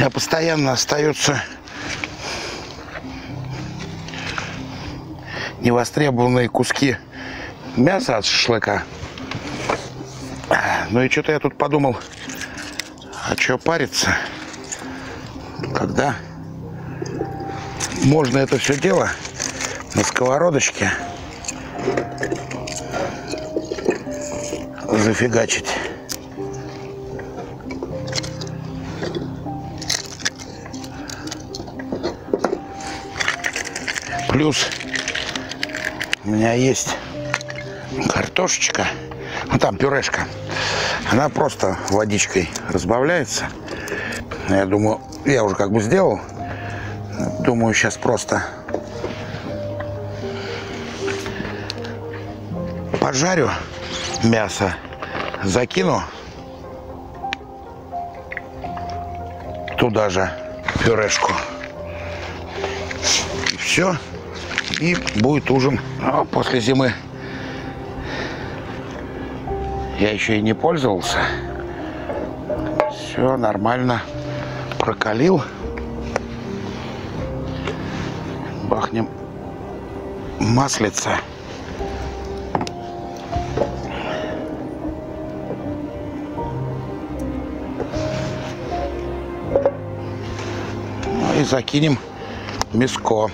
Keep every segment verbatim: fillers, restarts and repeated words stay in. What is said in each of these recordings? меня постоянно остаются невостребованные куски мяса от шашлыка. Ну и что-то я тут подумал, а что париться, когда можно это все дело на сковородочке зафигачить. Плюс у меня есть картошечка, ну там пюрешка, она просто водичкой разбавляется. Я думаю, я уже как бы сделал, думаю, сейчас просто пожарю мясо, закину туда же пюрешку, и все. И будет ужин. Но после зимы я еще и не пользовался. Все нормально. Прокалил. Бахнем маслица. Ну и закинем мяско.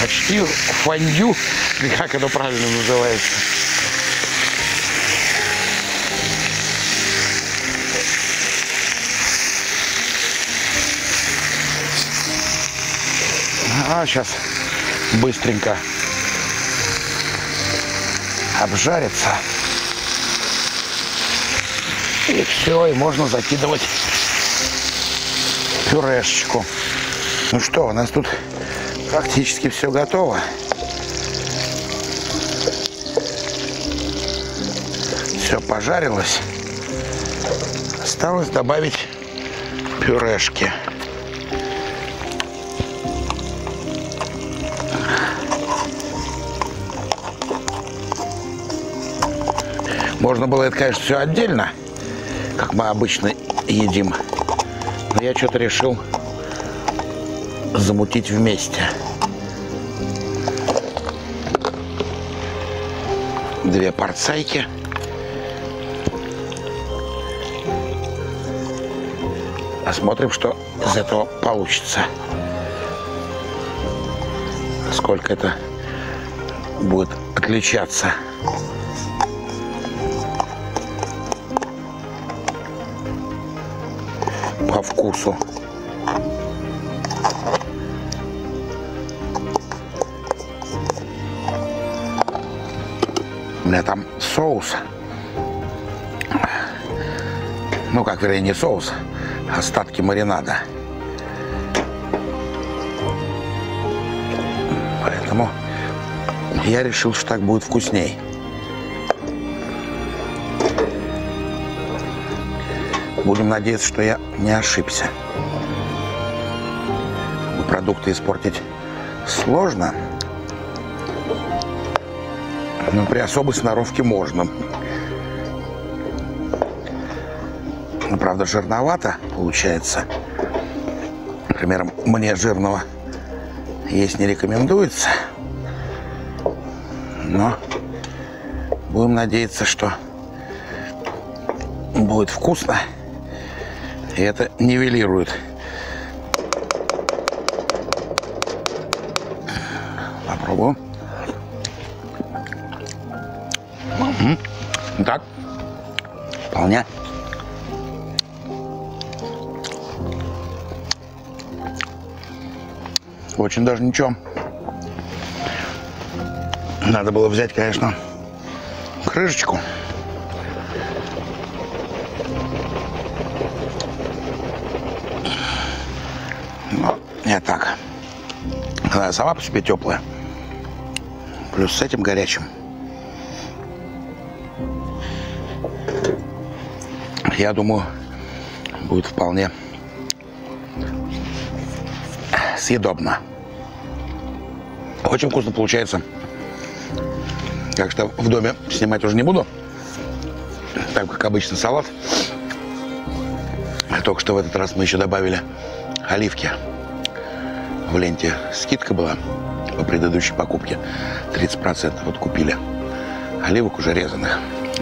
Почти фондю, как это правильно называется. А сейчас быстренько обжарится. И все, и можно закидывать пюрешечку. Ну что, у нас тут практически все готово. Все пожарилось. Осталось добавить пюрешки. Можно было это, конечно, все отдельно, как мы обычно едим. Но я что-то решил замутить вместе. Две порцайки. Посмотрим, что из этого получится. Сколько это будет отличаться. По вкусу. У меня там соус, ну как, вернее, не соус, остатки маринада. Поэтому я решил, что так будет вкусней. Будем надеяться, что я не ошибся. Продукты испортить сложно. Но при особой сноровке можно. Но, правда, жирновато получается. Например, мне жирного есть не рекомендуется. Но будем надеяться, что будет вкусно. И это нивелирует. Попробуем. Так, вполне. Очень даже ничего. Надо было взять, конечно, крышечку. Но не так. Она сама по себе теплая. Плюс с этим горячим. Я думаю, будет вполне съедобно. Очень вкусно получается. Так что в доме снимать уже не буду. Так как обычно салат. Только что в этот раз мы еще добавили оливки. В ленте скидка была по предыдущей покупке. тридцать процентов вот купили оливок уже резаных.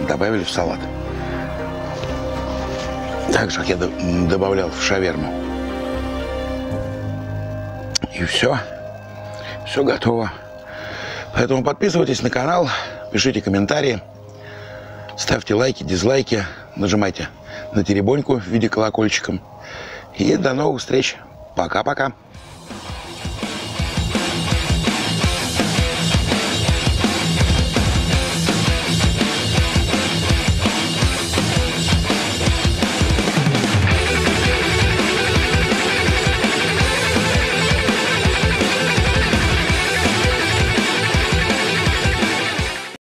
Добавили в салат. Так же, как я добавлял в шаверму. И все. Все готово. Поэтому подписывайтесь на канал, пишите комментарии, ставьте лайки, дизлайки, нажимайте на теребоньку в виде колокольчика. И до новых встреч. Пока-пока.